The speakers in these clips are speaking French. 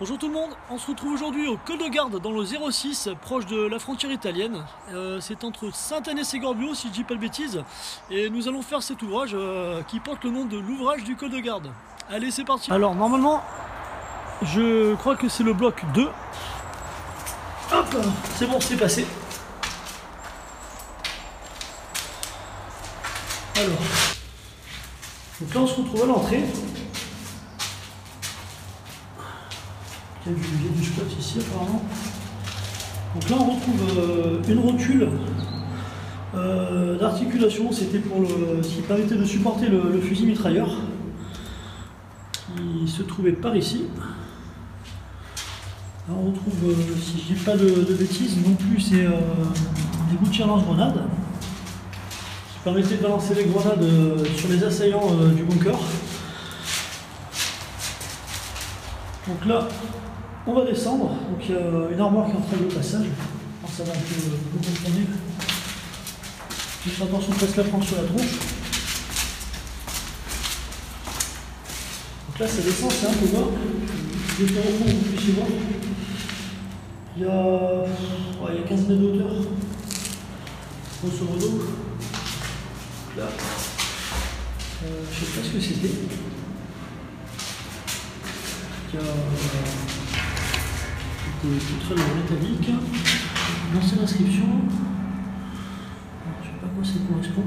Bonjour tout le monde, on se retrouve aujourd'hui au Col de Garde dans le 06, proche de la frontière italienne. C'est entre Sainte Agnès et Gorbio, si je dis pas de bêtises. Et nous allons faire cet ouvrage qui porte le nom de l'ouvrage du Col de Garde. Allez, c'est parti. Alors normalement, je crois que c'est le bloc 2. Hop, c'est bon, c'est passé. Alors, donc là on se retrouve à l'entrée. Il y a du spot ici apparemment. Donc là on retrouve une rotule d'articulation, c'était pour ce qui permettait de supporter le fusil mitrailleur qui se trouvait par ici. Là on retrouve, si je dis pas de bêtises non plus, c'est des gouttières lance-grenades qui permettaient de balancer les grenades sur les assaillants du bunker. Donc là, on va descendre, donc il y a une armoire qui entraîne le passage. Alors, ça va un peu vous comprendre. Juste attention, on passe la planche sur la tronche. Donc là, ça descend, c'est un peu bas. Je vais faire au fond, vous puissiez voir. Il y a 15 mètres de hauteur, grosso modo. Donc là, je ne sais pas ce que c'était. Des poutrelles métalliques, une ancienne inscription, je ne sais pas quoi ça correspond.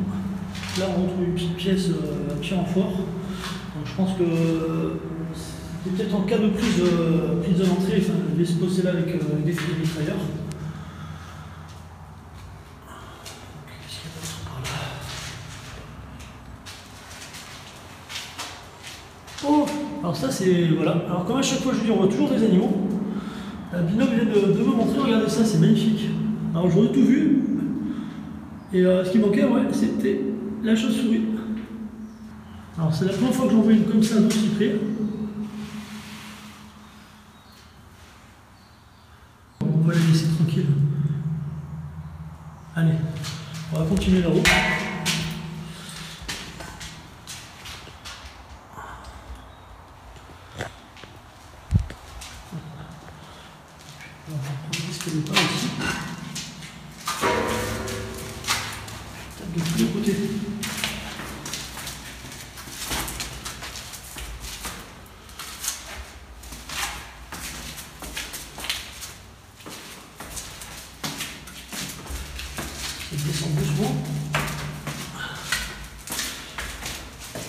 Là on retrouve une petite pièce à pied en fort, donc je pense que c'était peut-être en cas de prise de l'entrée, enfin, je vais se poser là avec des fusils mitrailleurs. Qu'est-ce qu'il y a d'autre par là? Oh, alors ça c'est, voilà, alors comme à chaque fois je dis on voit toujours des animaux. La binôme vient de me montrer, regardez ça, c'est magnifique. Alors j'aurais tout vu, et ce qui manquait, ouais, c'était la chauve-souris. Alors c'est la première fois que j'en vois une comme ça d'aussi près. On va la laisser tranquille. Allez, on va continuer la route.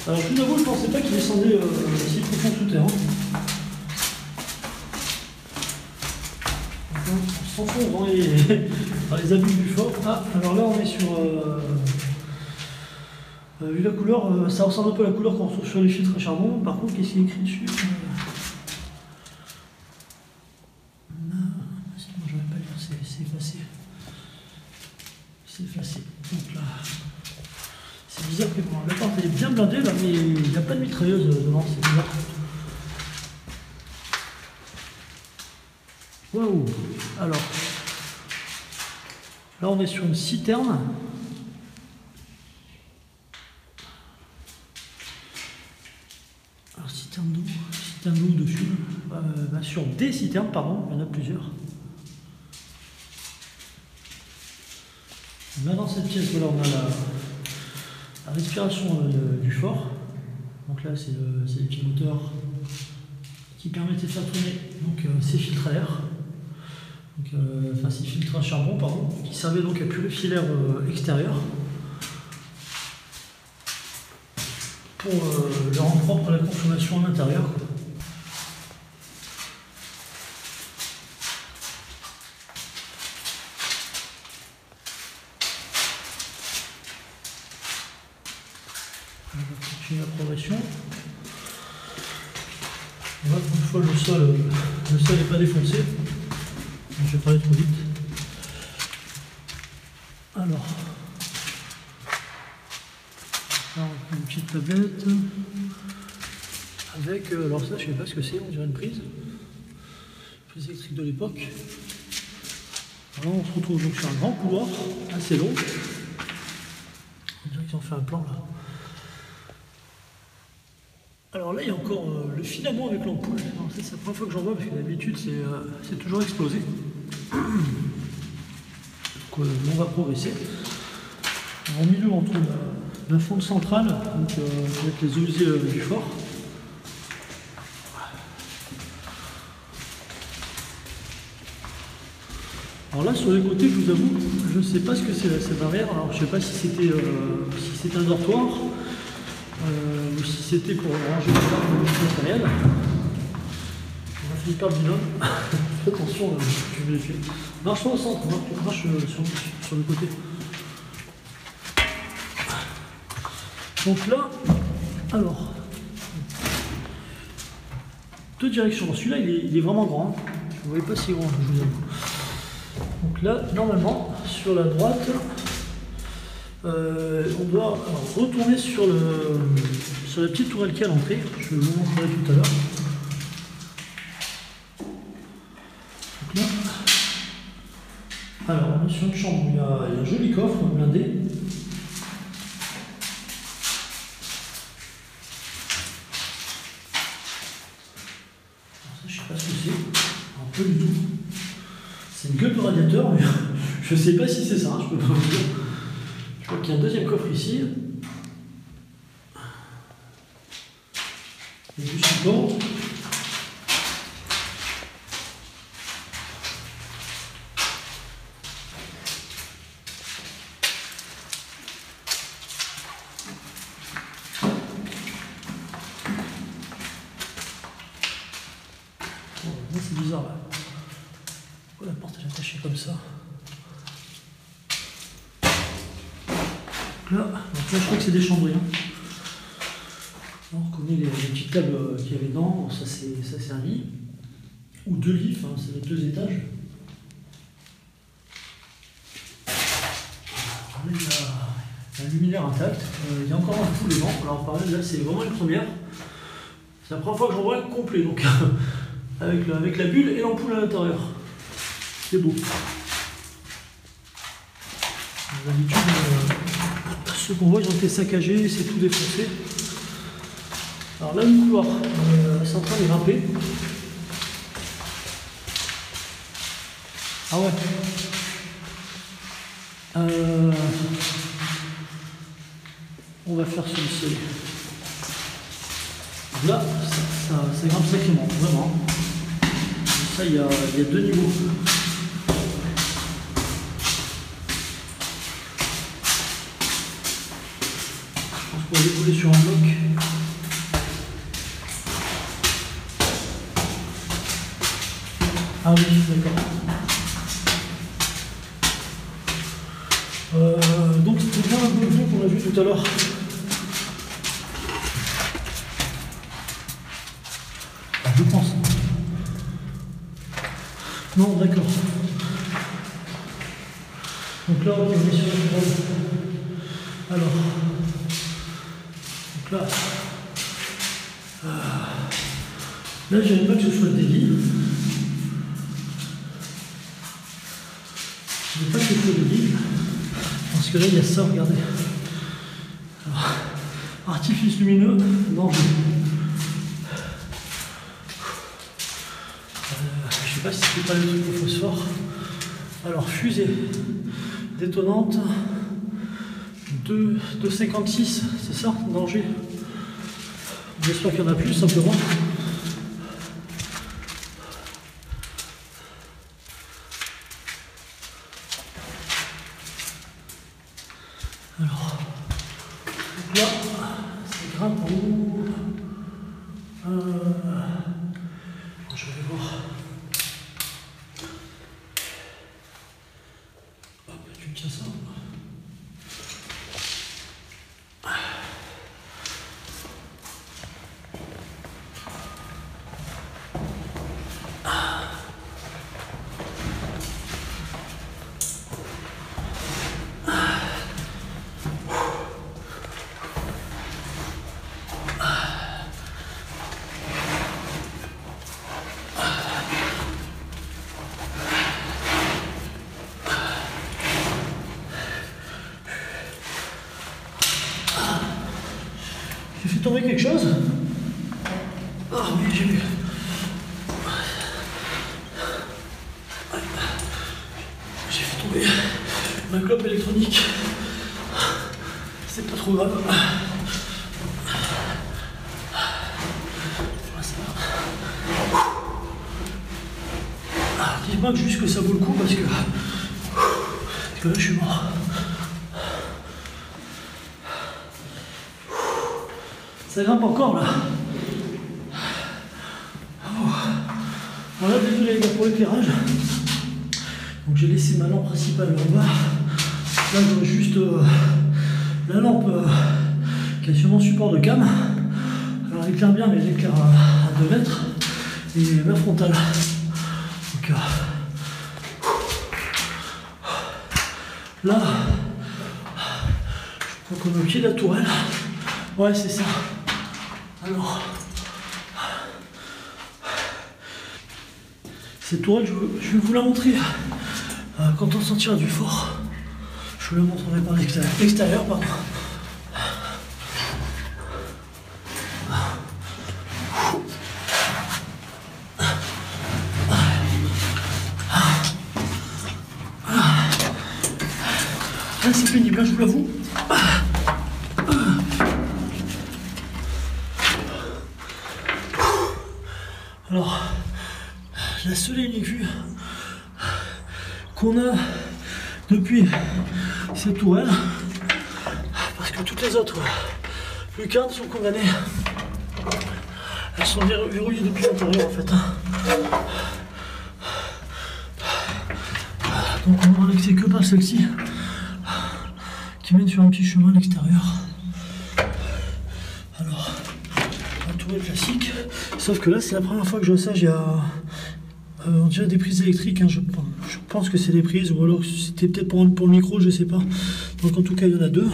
Alors je vous avoue, je ne pensais pas qu'il descendait si profond sous terre. Hein. Donc, on s'enfonce dans les abîmes du fort. Ah, alors là on est sur... vu la couleur, ça ressemble un peu à la couleur qu'on retrouve sur les filtres à charbon. Par contre, qu'est-ce qu'il y a écrit dessus? Sinon je ne vais pas lire, c'est effacé. C'est effacé. Donc là... C'est bizarre que bon, la porte est bien blindée là, mais il n'y a pas de mitrailleuse devant, c'est bizarre. Waouh! Alors, là on est sur une citerne. Alors citerne d'eau, dessus. Sur des citernes, pardon, il y en a plusieurs. Là dans cette pièce, voilà, on a la respiration du fort. Donc là c'est les petits moteurs qui permettent de faire tourner donc, ces filtres à air, enfin ces filtres à charbon pardon, qui servaient donc à purifier l'air extérieur pour le rendre propre à la consommation à l'intérieur. On va continuer la progression. On voit qu'une fois le sol n'est pas défoncé. Donc je vais pas aller trop vite. Alors, là on prend une petite tablette avec, alors ça je sais pas ce que c'est, on dirait une prise électrique de l'époque. Là on se retrouve donc sur un grand couloir assez long. On dirait qu'ils ont fait un plan là. Alors là, il y a encore le filament avec l'ampoule. C'est la première fois que j'en vois, parce que d'habitude, c'est toujours explosé. Donc on va progresser. Alors, au milieu, on trouve la fonte centrale, donc avec les objets du fort. Alors là, sur les côtés, je vous avoue, je ne sais pas ce que c'est cette barrière. Alors je ne sais pas si c'était un dortoir. Ou si c'était pour ranger le matériel. On a fini par le binôme. Attention, je vais vérifier. Marche au centre, marche sur le côté. Donc là, alors, deux directions. Celui-là, il est vraiment grand. Hein. Je ne voyais pas si grand, je vous avoue. Donc là, normalement, sur la droite. On doit retourner sur la petite tourelle qui est à l'entrée, je vous montrerai tout à l'heure. Donc là, alors on est sur une chambre où il y a un joli coffre blindé. Ça, je sais pas ce que c'est, un peu du tout. C'est une gueule de radiateur, mais je sais pas si c'est ça, je peux pas vous dire. Donc il y a un deuxième coffre ici. Et du support. Oh, c'est bizarre là. Pourquoi la porte est attachée comme ça? Là, donc là, je crois que c'est des chambris. On reconnaît les petites tables qu'il y avait dedans. Ça, c'est un lit. Ou deux lits, hein, c'est les deux étages. On a la luminaire intacte. Il y a encore un tout les vents. Alors, pareil, là, c'est vraiment une première. C'est la première fois que j'en vois le complet. Donc, avec la bulle et l'ampoule à l'intérieur. C'est beau. D'habitude, ceux qu'on voit, ils ont été saccagés, c'est tout défoncé. Alors là, le couloir, c'est en train de grimper. Ah ouais. On va faire celui-ci. Là, ça grimpe sacrément, vraiment. Ça, il y a deux niveaux. On va décoller sur un bloc. Ah oui, d'accord. Donc c'était bien un bloc qu'on a vu tout à l'heure. Je pense. Non, d'accord. Donc là, on est sur le. Alors. Là, là j'aime pas que ce soit des lits. Je n'aime pas que ce soit des lits. Parce que là, il y a ça, regardez. Alors, artifice lumineux, non. Je sais pas si c'est pas le truc au phosphore. Alors, fusée détonante. 2,56, c'est ça, danger. J'espère qu'il y en a plus, simplement. Alors, donc là, c'est grimpe en haut. Je vais voir. Hop, tu me tiens ça. J'ai fait tomber quelque chose. Ah oui, j'ai vu. J'ai fait tomber ma clope électronique. C'est pas trop grave. Dites-moi juste que ça vaut le coup parce que là je suis mort. Ça grimpe encore là. Voilà, désolé les gars pour l'éclairage. Donc j'ai laissé ma lampe principale en bas. Là j'ai juste la lampe qui est sur mon support de cam. Alors elle éclaire bien mais elle éclaire à 2 mètres. Et ma frontale. Donc là, je crois qu'on est au pied de la tourelle. Ouais c'est ça. Alors, cette tourelle, je vais vous la montrer quand on sortira du fort. Je vous la montrerai par l'extérieur, pardon. Ah, c'est pénible, hein, je vous l'avoue. Alors, la seule et unique vue qu'on a depuis cette tourelle, parce que toutes les autres lucarnes sont condamnées, elles sont verrouillées depuis l'intérieur en fait. Donc on voit que c'est que par celle-ci qui mène sur un petit chemin à l'extérieur. Alors, la tourelle classique, sauf que là c'est la première fois que je vois ça. On dirait des prises électriques, hein, je pense que c'est des prises, ou alors c'était peut-être pour le micro, je sais pas. Donc en tout cas, il y en a deux.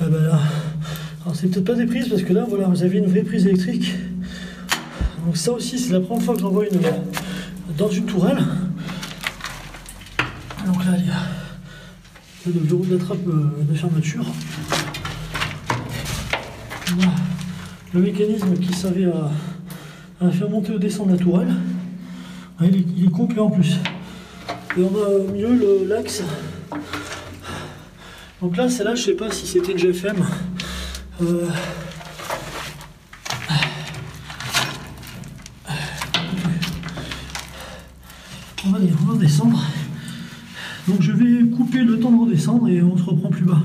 Ah ben là, alors c'est peut-être pas des prises, parce que là, voilà, vous avez une vraie prise électrique. Donc ça aussi, c'est la première fois que j'en vois une dans une tourelle. Donc là, il y a le verrou de la trappe de fermeture. Voilà. Le mécanisme qui servait à faire monter ou descendre la tourelle. Il est complet en plus. Et on a au milieu l'axe. Donc là, celle-là, je sais pas si c'était une GFM. On va descendre. Donc je vais couper le temps de redescendre et on se reprend plus bas.